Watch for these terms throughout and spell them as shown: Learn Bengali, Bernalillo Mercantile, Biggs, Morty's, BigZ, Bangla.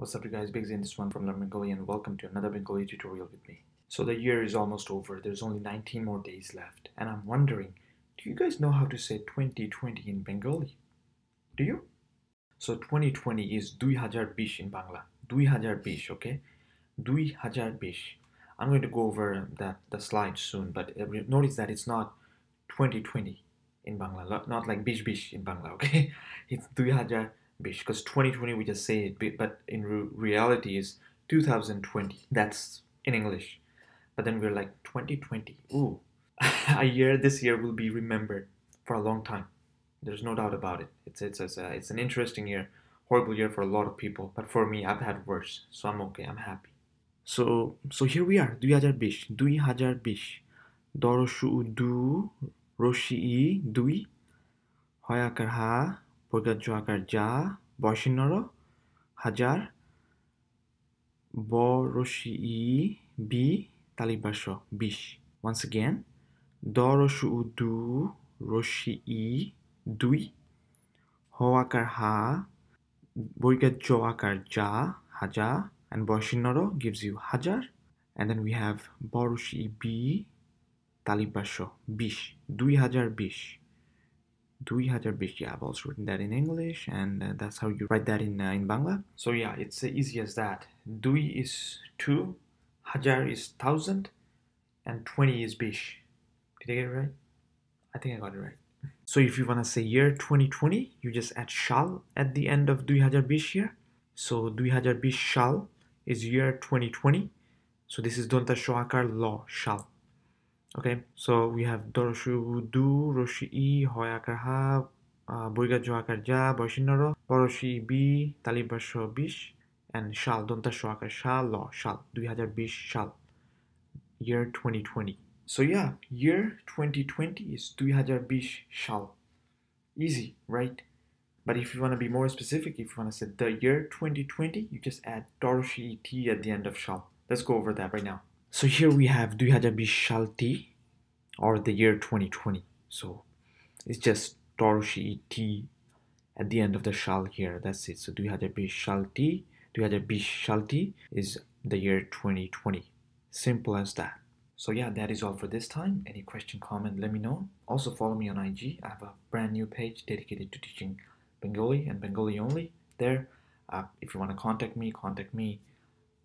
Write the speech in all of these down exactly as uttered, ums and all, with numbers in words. What's up you guys, Biggs in this one from Learn Bengali, and welcome to another Bengali tutorial with me. So the year is almost over, there's only nineteen more days left, and I'm wondering, do you guys know how to say twenty twenty in Bengali? Do you? So twenty twenty is twenty twenty in Bangla, twenty twenty, okay? twenty twenty. I'm going to go over that the slides soon, but notice that it's not twenty twenty in Bangla, not like bish bish in Bangla, okay? It's twenty twenty. Because twenty twenty we just say it, but in re reality is two thousand twenty. That's in English. But then we're like twenty twenty. Ooh, a year. This year will be remembered for a long time. There's no doubt about it. It's it's it's, a, it's an interesting year, horrible year for a lot of people. But for me, I've had worse, so I'm okay. I'm happy. So so here we are. twenty twenty. twenty twenty. Doroshu du roshi dui hoyakarha. Porgajwakar ja, Boshinoro, Hajar, Boroshi bi, Talibasho, Bish. Once again, Doroshu du, Roshi dui, Hoakar ha, Borgajwakar ja, Hajar, and Boshinoro gives you Hajar. And then we have Boroshi bi, Talibasho, Bish, Dui Hajar Bish. twenty twenty, yeah, I've also written that in English, and uh, that's how you write that in uh, in Bangla. So yeah, it's as easy as that. Dui is two, Hajar is thousand, and twenty is bish. Did I get it right? I think I got it right. So if you want to say year twenty twenty, you just add shal at the end of twenty twenty year. So twenty twenty shal is year twenty twenty. So this is donta shoakar law shal. Okay, so we have Doroshu du, Roshi, Hoyakarha, Burga Joakarja, Boshinoro, Boroshi B, Talibasho Bish, and Shal, Donta Shoakar Shal, Law, Shal, twenty twenty Bish, Shal, year twenty twenty. So yeah, year twenty twenty is twenty twenty Bish, Shal. Easy, right? But if you want to be more specific, if you want to say the year twenty twenty, you just add Doroshi T at the end of Shal. Let's go over that right now. So here we have twenty twenty Shalti, or the year twenty twenty. So it's just Toroshi T at the end of the Shal here. That's it. So twenty twenty Shalti, twenty twenty Shalti is the year twenty twenty. Simple as that. So yeah, that is all for this time. Any question, comment, let me know. Also follow me on I G. I have a brand new page dedicated to teaching Bengali and Bengali only there. Uh, if you want to contact me, contact me,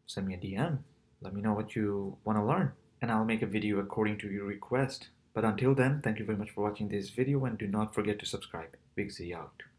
send me a D M. Let me know what you want to learn, and I'll make a video according to your request. But until then, thank you very much for watching this video, and do not forget to subscribe. Big Z out.